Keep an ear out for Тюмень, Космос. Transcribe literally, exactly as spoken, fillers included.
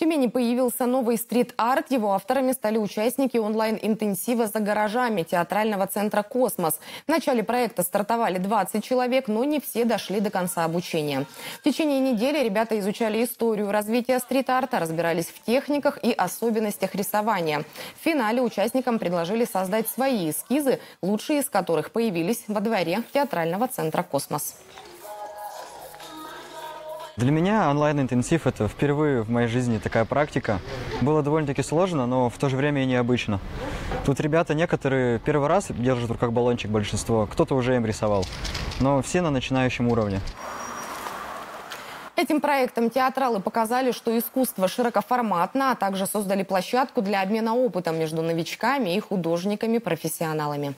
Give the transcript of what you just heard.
В Тюмени появился новый стрит-арт. Его авторами стали участники онлайн-интенсива «За гаражами» театрального центра «Космос». В начале проекта стартовали двадцать человек, но не все дошли до конца обучения. В течение недели ребята изучали историю развития стрит-арта, разбирались в техниках и особенностях рисования. В финале участникам предложили создать свои эскизы, лучшие из которых появились во дворе театрального центра «Космос». Для меня онлайн-интенсив – это впервые в моей жизни такая практика. Было довольно-таки сложно, но в то же время и необычно. Тут ребята некоторые первый раз держат в руках баллончик большинство, кто-то уже им рисовал, но все на начинающем уровне. Этим проектом театралы показали, что искусство широкоформатно, а также создали площадку для обмена опытом между новичками и художниками-профессионалами.